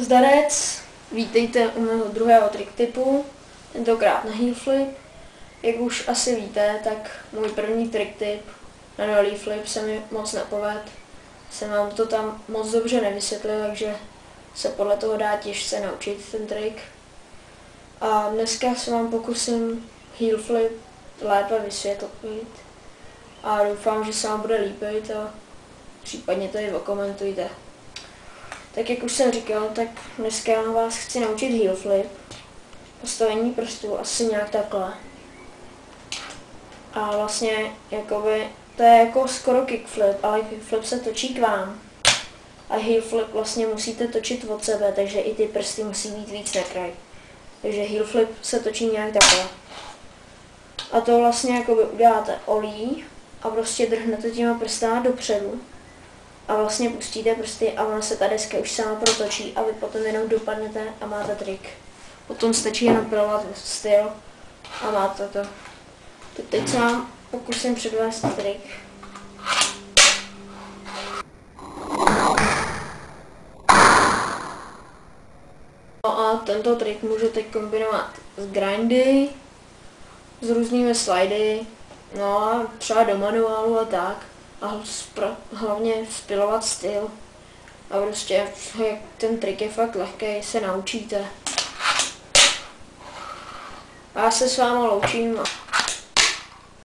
Zdarec, vítejte u mého druhého trick tipu, tentokrát na heel flip. Jak už asi víte, tak můj první trick tip na olí flip se mi moc nepovedl. Jsem vám to tam moc dobře nevysvětlil, takže se podle toho dá těžce naučit ten trik. A dneska se vám pokusím heel flip lépe vysvětlit a doufám, že se vám bude líbit a případně to i okomentujte. Tak jak už jsem říkal, tak dneska vás chci naučit heel flip. Postavení prstů asi nějak takhle. A vlastně jakoby, to je jako skoro kickflip, ale kickflip se točí k vám. A heel flip vlastně musíte točit od sebe, takže i ty prsty musí být víc na kraj. Takže heel flip se točí nějak takhle. A to vlastně jakoby uděláte olí a prostě drhnete těma prstama dopředu. A vlastně pustíte prsty a ona se ta deska už sama protočí a vy potom jenom dopadnete a máte trik. Potom stačí jenom pilovat styl a máte to. Teď se vám pokusím předvést trik. No a tento trik můžete kombinovat s grindy, s různými slidy, no a třeba do manuálu a tak. A hlavně spilovat styl. A prostě ten trik je fakt lehký, se naučíte. A já se s vámi loučím.